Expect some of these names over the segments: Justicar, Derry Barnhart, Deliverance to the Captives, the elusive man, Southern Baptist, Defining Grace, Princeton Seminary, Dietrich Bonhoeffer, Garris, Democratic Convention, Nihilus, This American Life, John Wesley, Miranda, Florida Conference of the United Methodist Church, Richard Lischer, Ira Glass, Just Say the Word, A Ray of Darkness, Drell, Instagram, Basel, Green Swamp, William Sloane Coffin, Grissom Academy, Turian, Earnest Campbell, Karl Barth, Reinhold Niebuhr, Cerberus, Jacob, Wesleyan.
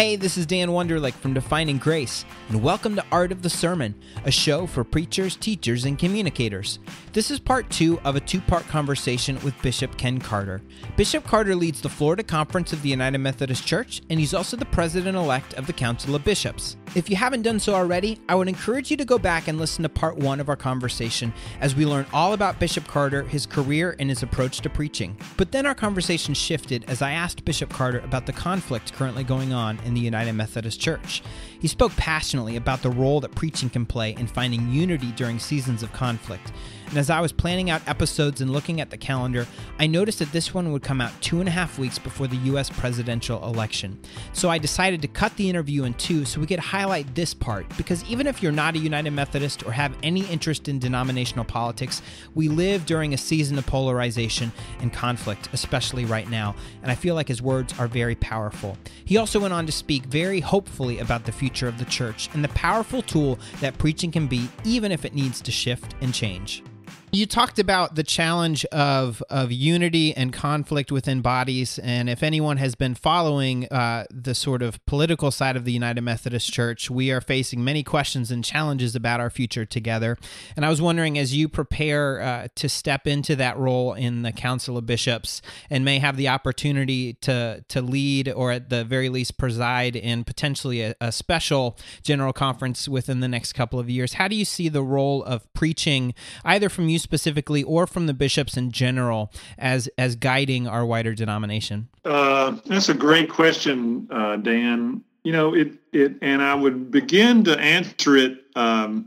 Hey, this is Dan Wunderlich from Defining Grace, and welcome to Art of the Sermon, a show for preachers, teachers, and communicators. This is part two of a two-part conversation with Bishop Ken Carter. Bishop Carter leads the Florida Conference of the United Methodist Church, and he's also the president-elect of the Council of Bishops. If you haven't done so already, I would encourage you to go back and listen to part one of our conversation as we learn all about Bishop Carter, his career, and his approach to preaching. But then our conversation shifted as I asked Bishop Carter about the conflict currently going on in the United Methodist Church. He spoke passionately about the role that preaching can play in finding unity during seasons of conflict. And as I was planning out episodes and looking at the calendar, I noticed that this one would come out 2.5 weeks before the U.S. presidential election. So I decided to cut the interview in two so we could highlight this part, because even if you're not a United Methodist or have any interest in denominational politics, we live during a season of polarization and conflict, especially right now, and I feel like his words are very powerful. He also went on to speak very hopefully about the future of the church and the powerful tool that preaching can be, even if it needs to shift and change. You talked about the challenge of unity and conflict within bodies, and if anyone has been following the sort of political side of the United Methodist Church, we are facing many questions and challenges about our future together. And I was wondering, as you prepare to step into that role in the Council of Bishops and may have the opportunity to lead or at the very least preside in potentially a special general conference within the next couple of years, how do you see the role of preaching, either from you specifically or from the bishops in general, as guiding our wider denomination? That's a great question, Dan. You know, and I would begin to answer it by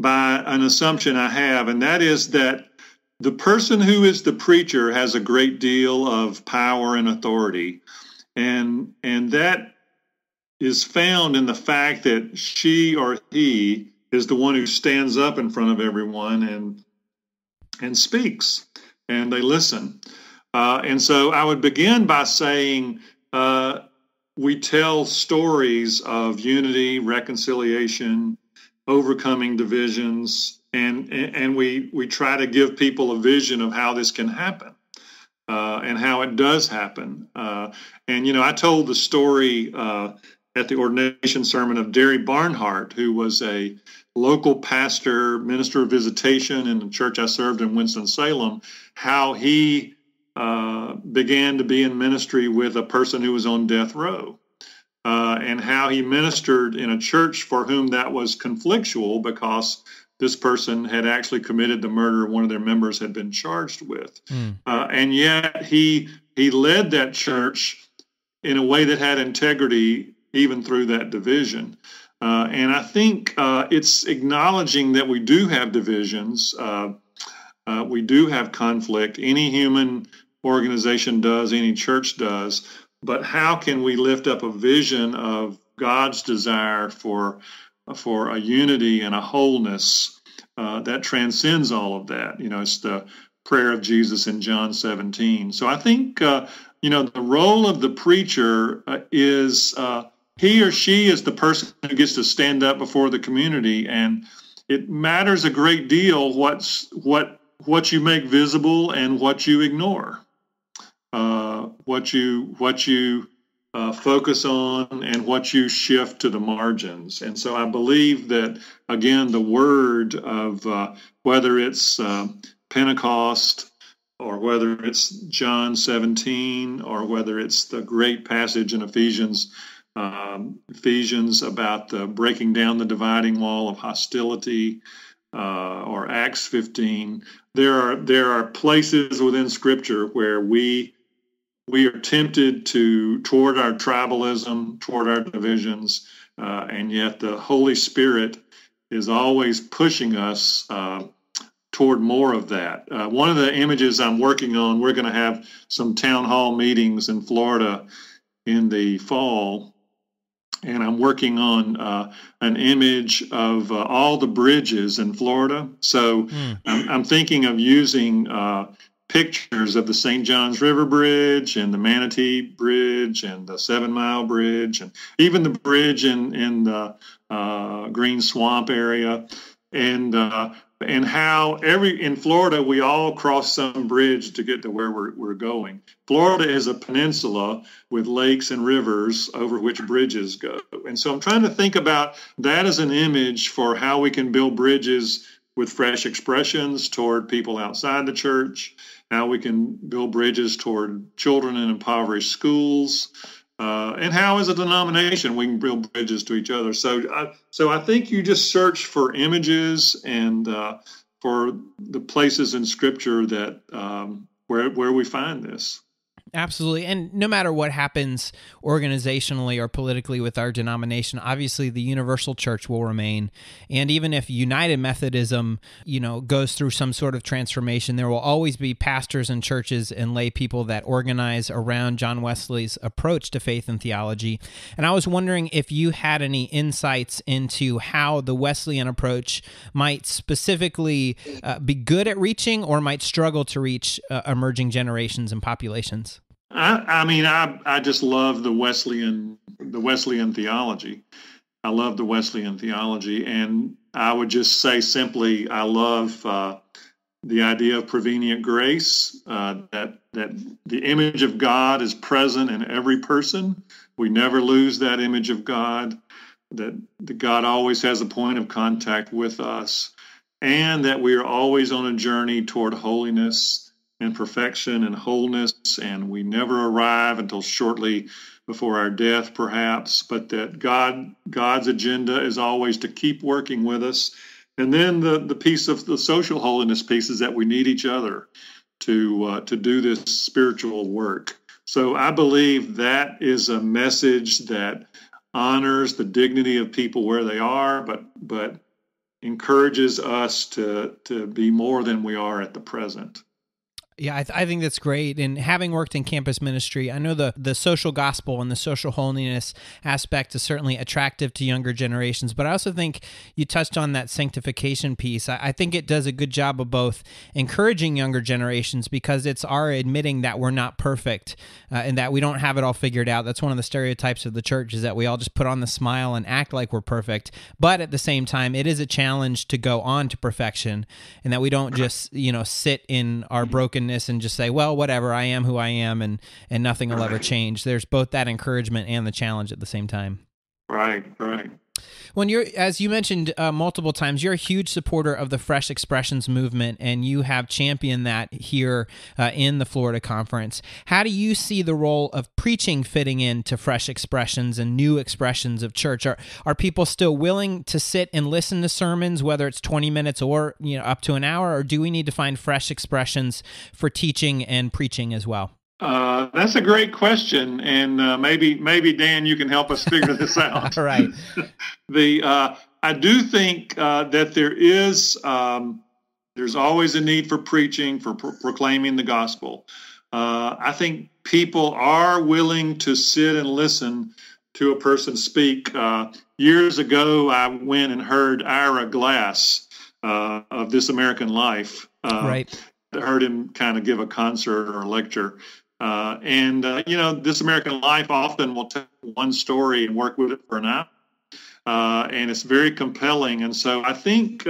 an assumption I have, and that is that the person who is the preacher has a great deal of power and authority, and that is found in the fact that she or he is the one who stands up in front of everyone and speaks, and they listen. And so I would begin by saying we tell stories of unity, reconciliation, overcoming divisions, and we try to give people a vision of how this can happen and how it does happen. And, you know, I told the story at the ordination sermon of Derry Barnhart, who was a local pastor, minister of visitation in the church I served in Winston-Salem, how he began to be in ministry with a person who was on death row, and how he ministered in a church for whom that was conflictual because this person had actually committed the murder one of their members had been charged with. And yet he led that church in a way that had integrity even through that division. And I think it's acknowledging that we do have divisions. We do have conflict. Any human organization does, any church does. But how can we lift up a vision of God's desire for a unity and a wholeness that transcends all of that? You know, it's the prayer of Jesus in John 17. So I think, you know, the role of the preacher is... he or she is the person who gets to stand up before the community, and it matters a great deal what you make visible and what you ignore, what you focus on and what you shift to the margins. And so I believe that, again, the word of whether it's Pentecost or whether it's John 17 or whether it's the great passage in Ephesians about the breaking down the dividing wall of hostility, or Acts 15. There are places within Scripture where we are tempted toward our tribalism, toward our divisions, and yet the Holy Spirit is always pushing us toward more of that. One of the images I'm working on, we're going to have some town hall meetings in Florida in the fall. And I'm working on an image of all the bridges in Florida. So I'm thinking of using pictures of the St. John's River Bridge and the Manatee Bridge and the 7 Mile Bridge and even the bridge in the Green Swamp area. And and how in Florida, we all cross some bridge to get to where we're going. Florida is a peninsula with lakes and rivers over which bridges go. And so I'm trying to think about that as an image for how we can build bridges with fresh expressions toward people outside the church, how we can build bridges toward children in impoverished schools, and how as a denomination we can build bridges to each other. So I think you just search for images and for the places in Scripture that where we find this. Absolutely. And no matter what happens organizationally or politically with our denomination, obviously the universal church will remain. And even if United Methodism, goes through some sort of transformation, there will always be pastors and churches and lay people that organize around John Wesley's approach to faith and theology. And I was wondering if you had any insights into how the Wesleyan approach might specifically be good at reaching or might struggle to reach emerging generations and populations. I just love the Wesleyan theology. I love the Wesleyan theology, and I would just say simply, I love the idea of prevenient grace. That the image of God is present in every person. We never lose that image of God. That God always has a point of contact with us, and that we are always on a journey toward holiness and perfection and wholeness, and we never arrive until shortly before our death, perhaps, but that God's agenda is always to keep working with us. And then the piece of the social holiness piece is that we need each other to do this spiritual work. So I believe that is a message that honors the dignity of people where they are, but encourages us to be more than we are at the present. Yeah, I think that's great. And having worked in campus ministry, I know the social gospel and the social holiness aspect is certainly attractive to younger generations, but I also think you touched on that sanctification piece. I think it does a good job of both encouraging younger generations because it's our admitting that we're not perfect and that we don't have it all figured out. That's one of the stereotypes of the church is that we all just put on the smile and act like we're perfect. But at the same time, it is a challenge to go on to perfection and that we don't just, sit in our broken and just say, well, whatever, I am who I am, and nothing will ever change. There's both that encouragement and the challenge at the same time. Right. When as you mentioned multiple times, you're a huge supporter of the Fresh Expressions Movement, and you have championed that here in the Florida Conference. How do you see the role of preaching fitting into fresh expressions and new expressions of church? Are people still willing to sit and listen to sermons, whether it's 20 minutes or up to an hour, or do we need to find fresh expressions for teaching and preaching as well? That's a great question, and maybe Dan, you can help us figure this out. All right. I do think that there is there's always a need for preaching, for proclaiming the gospel. I think people are willing to sit and listen to a person speak. Years ago, I went and heard Ira Glass of This American Life. Right. I heard him kind of give a concert or a lecture. This American Life often will take one story and work with it for an hour. And it's very compelling. And so I think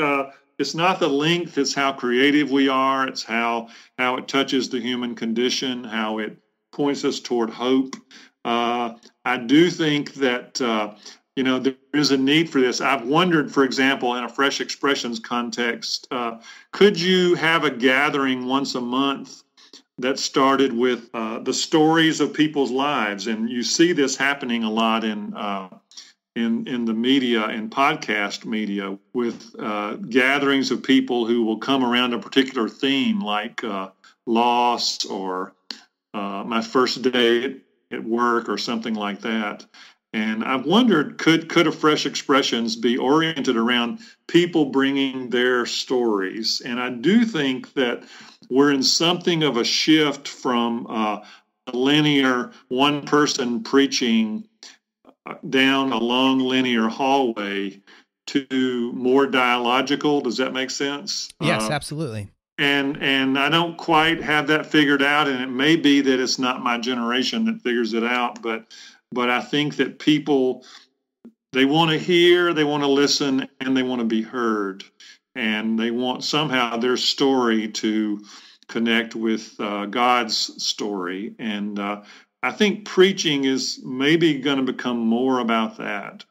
it's not the length, it's how creative we are. It's how it touches the human condition, how it points us toward hope. I do think that, there is a need for this. I've wondered, for example, in a fresh expressions context, could you have a gathering once a month that started with the stories of people's lives? And you see this happening a lot in the media and podcast media with gatherings of people who will come around a particular theme like loss or my first day at work or something like that. And I've wondered, could a Fresh Expressions be oriented around people bringing their stories? And I do think that we're in something of a shift from a linear one person preaching down a long linear hallway to more dialogical. Does that make sense? Yes, absolutely. And I don't quite have that figured out, and it may be that it's not my generation that figures it out, but I think that people, they want to hear, they want to listen, and they want to be heard. and they want somehow their story to connect with God's story. And I think preaching is maybe going to become more about that.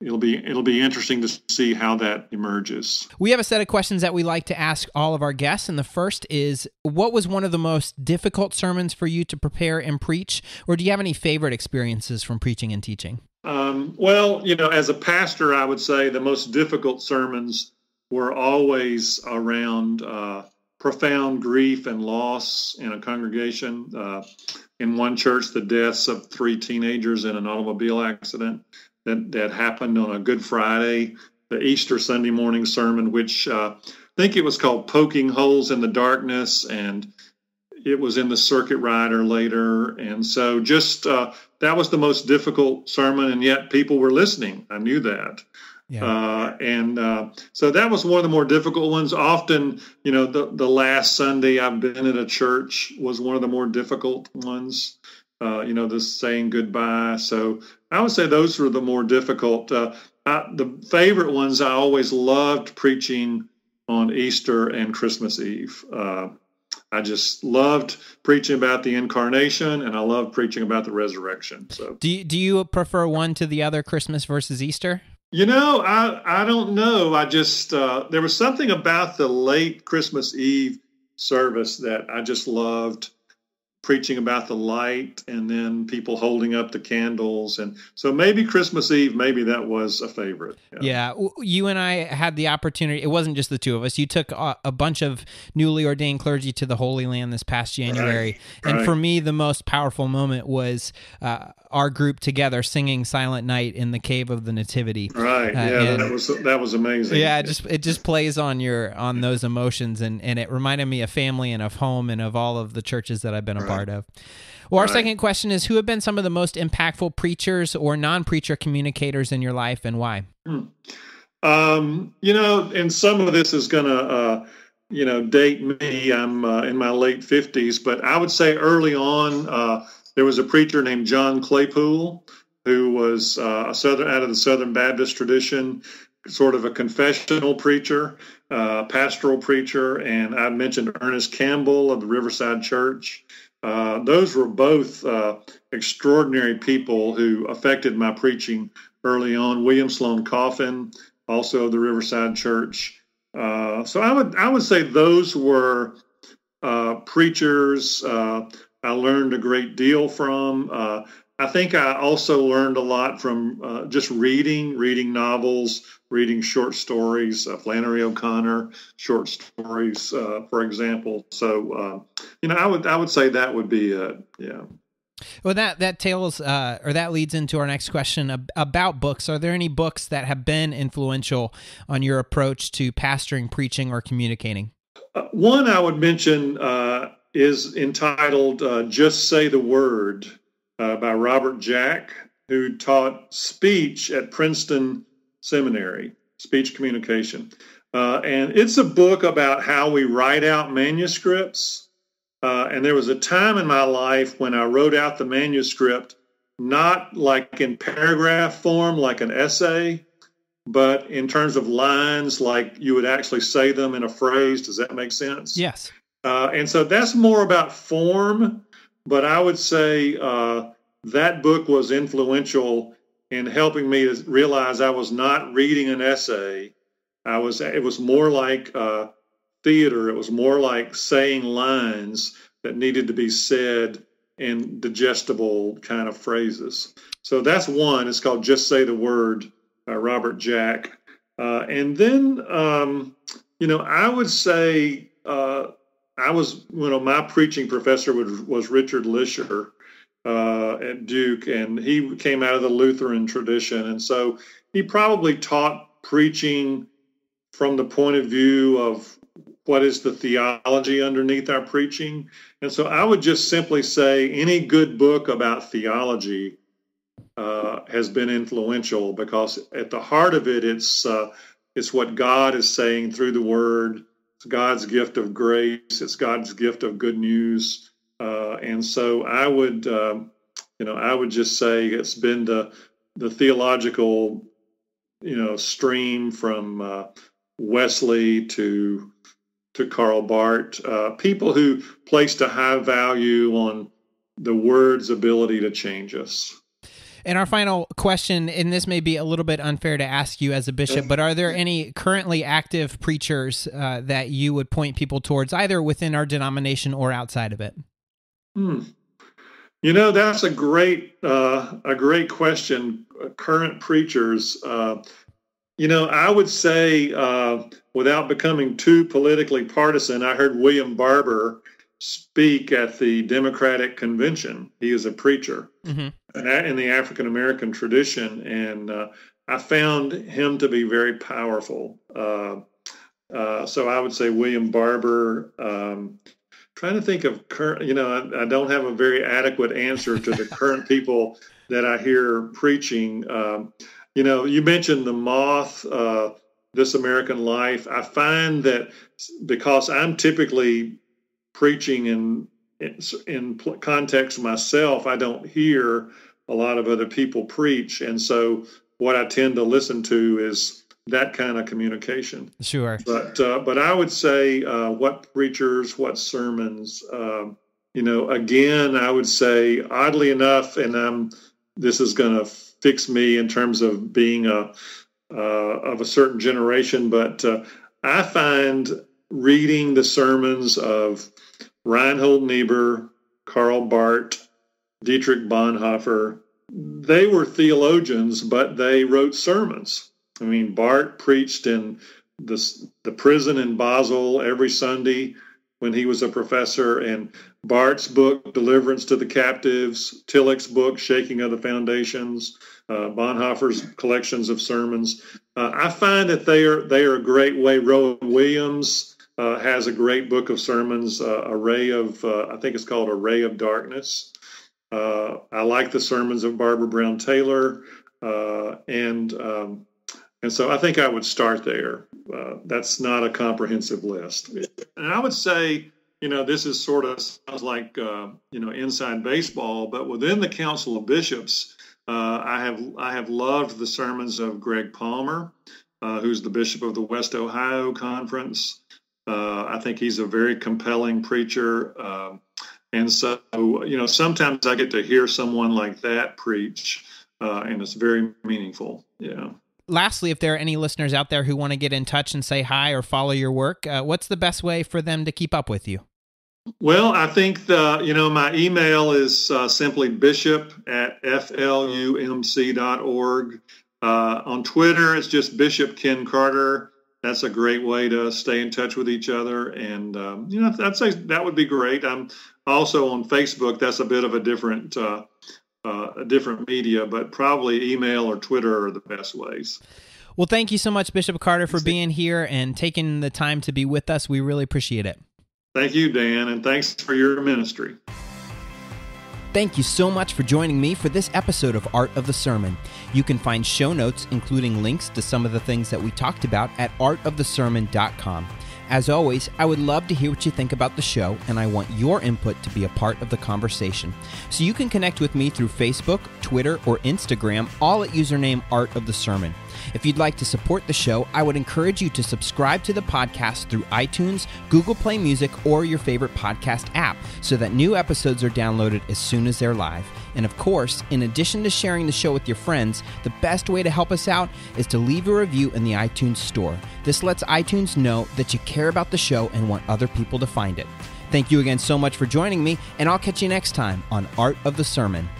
It'll be interesting to see how that emerges. We have a set of questions that we like to ask all of our guests, and the first is, what was one of the most difficult sermons for you to prepare and preach, or do you have any favorite experiences from preaching and teaching? Well, you know, as a pastor, I would say the most difficult sermons were always around profound grief and loss in a congregation. In one church, the deaths of 3 teenagers in an automobile accident. That happened on a Good Friday, the Easter Sunday morning sermon, which I think it was called Poking Holes in the Darkness, and it was in the Circuit Rider later. And so just that was the most difficult sermon, and yet people were listening. I knew that. Yeah. So that was one of the more difficult ones. Often, you know, the last Sunday I've been at a church was one of the more difficult ones. You know, the saying goodbye. So I would say those were the more difficult. The favorite ones, I always loved preaching on Easter and Christmas Eve. I just loved preaching about the incarnation, and I loved preaching about the resurrection. So, do you prefer one to the other, Christmas versus Easter? You know, I don't know. I just there was something about the late Christmas Eve service that I just loved. Preaching about the light and then people holding up the candles. And so maybe Christmas Eve, maybe that was a favorite. Yeah. You and I had the opportunity. It wasn't just the two of us. You took a bunch of newly ordained clergy to the Holy Land this past January. Right. And for me, the most powerful moment was our group together singing Silent Night in the Cave of the Nativity. Right. Yeah, that was amazing. Yeah. It just plays on those emotions. And it reminded me of family and of home and of all of the churches that I've been part of. Well, our second question is, who have been some of the most impactful preachers or non-preacher communicators in your life, and why? You know, and some of this is going to, you know, date me. I'm in my late 50s, but I would say early on, there was a preacher named John Claypool, who was out of the Southern Baptist tradition, sort of a confessional preacher, pastoral preacher, and I mentioned Earnest Campbell of the Riverside Church. Those were both extraordinary people who affected my preaching early on. William Sloane Coffin, also of the Riverside Church. So I would say those were preachers I learned a great deal from. I think I also learned a lot from just reading novels, reading short stories, Flannery O'Connor short stories, for example. So, you know, I would say that would be it. Yeah. Well, that leads into our next question about books. Are there any books that have been influential on your approach to pastoring, preaching, or communicating? One I would mention is entitled "Just Say the Word" by Robert Jacks, who taught speech at Princeton Seminary, speech communication. And it's a book about how we write out manuscripts. And there was a time in my life when I wrote out the manuscript, not like in paragraph form, like an essay, but in terms of lines, like you would actually say them in a phrase. Does that make sense? Yes. And so that's more about form. But I would say that book was influential in helping me to realize I was not reading an essay. It was more like theater. It was more like saying lines that needed to be said in digestible kind of phrases. So that's one. It's called "Just Say the Word" by Robert Jacks. And then, you know, I would say... my preaching professor was Richard Lischer at Duke, and he came out of the Lutheran tradition. And so he probably taught preaching from the point of view of what is the theology underneath our preaching. And so I would just simply say any good book about theology has been influential, because at the heart of it, it's what God is saying through the Word. It's God's gift of grace. It's God's gift of good news. And so I would, I would just say it's been the theological, you know, stream from Wesley to Karl Barth, people who placed a high value on the word's ability to change us. And our final question, and this may be a little bit unfair to ask you as a bishop, but are there any currently active preachers that you would point people towards, either within our denomination or outside of it? You know, that's a great question. Current preachers, you know, I would say, without becoming too politically partisan, I heard William Barber speak at the Democratic Convention. He is a preacher in the African-American tradition, and I found him to be very powerful. So I would say William Barber. Trying to think of current, you know, I don't have a very adequate answer to the current people that I hear preaching. You know, you mentioned The Moth, This American Life. I find that because I'm typically preaching in context myself, I don't hear a lot of other people preach, and so what I tend to listen to is that kind of communication. Sure, but I would say what preachers, what sermons. You know, again, I would say, oddly enough, and this is going to fix me in terms of being of a certain generation, but I find reading the sermons of Reinhold Niebuhr, Karl Barth, Dietrich Bonhoeffer. They were theologians, but they wrote sermons. I mean, Barth preached in the prison in Basel every Sunday when he was a professor, and Barth's book, Deliverance to the Captives, Tillich's book, Shaking of the Foundations, Bonhoeffer's collections of sermons. I find that they are a great way. Rowan Williams has a great book of sermons, I think it's called Array of Darkness. I like the sermons of Barbara Brown Taylor, and so I think I would start there. That's not a comprehensive list, and I would say, you know, this is sort of sounds like you know, inside baseball, but within the Council of Bishops, I have loved the sermons of Greg Palmer, who's the bishop of the West Ohio Conference. I think he's a very compelling preacher. And so, you know, sometimes I get to hear someone like that preach, and it's very meaningful. Yeah. Lastly, if there are any listeners out there who want to get in touch and say hi or follow your work, what's the best way for them to keep up with you? Well, I think, you know, my email is simply bishop@flumc.org. On Twitter, it's just Bishop Ken Carter. That's a great way to stay in touch with each other. And, you know, I'd say that would be great. I'm also on Facebook. That's a bit of a different media, but probably email or Twitter are the best ways. Well, thank you so much, Bishop Carter, for being here and taking the time to be with us. We really appreciate it. Thank you, Dan, and thanks for your ministry. Thank you so much for joining me for this episode of Art of the Sermon. You can find show notes, including links to some of the things that we talked about, at artofthesermon.com. As always, I would love to hear what you think about the show, and I want your input to be a part of the conversation. So you can connect with me through Facebook, Twitter, or Instagram, all at username Art of the Sermon. If you'd like to support the show, I would encourage you to subscribe to the podcast through iTunes, Google Play Music, or your favorite podcast app so that new episodes are downloaded as soon as they're live. And of course, in addition to sharing the show with your friends, the best way to help us out is to leave a review in the iTunes store. This lets iTunes know that you care about the show and want other people to find it. Thank you again so much for joining me, and I'll catch you next time on Art of the Sermon.